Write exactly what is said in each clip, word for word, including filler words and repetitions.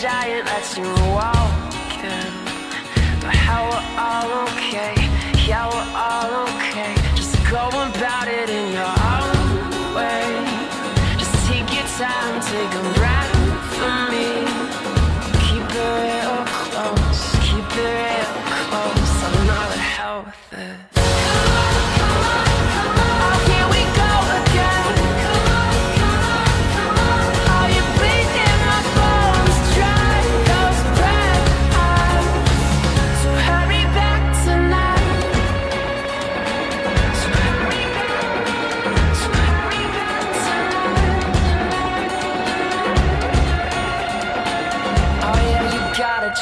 Giant lets you walk in, but how we're all okay, yeah we're all okay, just go about it in your own way, just take your time, take a breath for me, keep it real close, keep it real close, I'm not a healthy.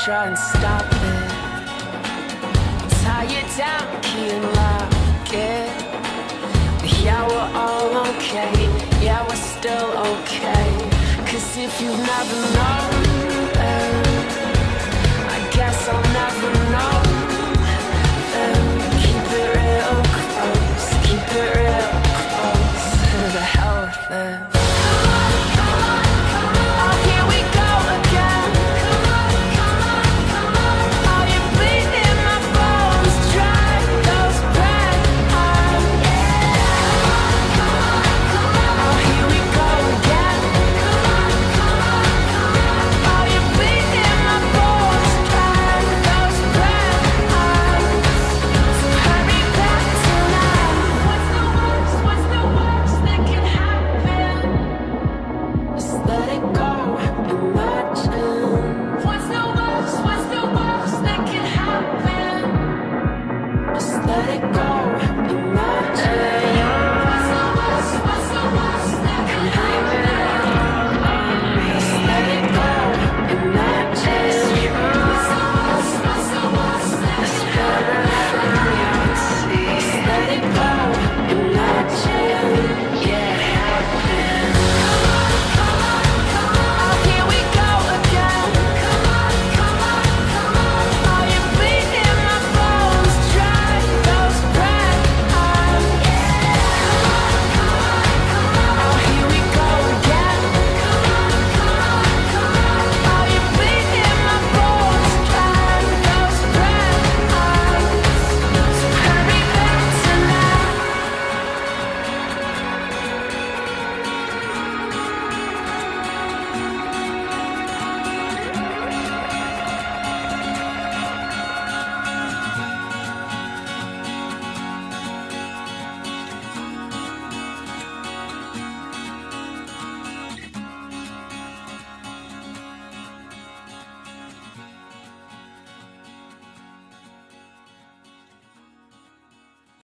Try and stop it, tie it down, key and lock it, but yeah we're all okay, yeah we're still okay, cause if you've never known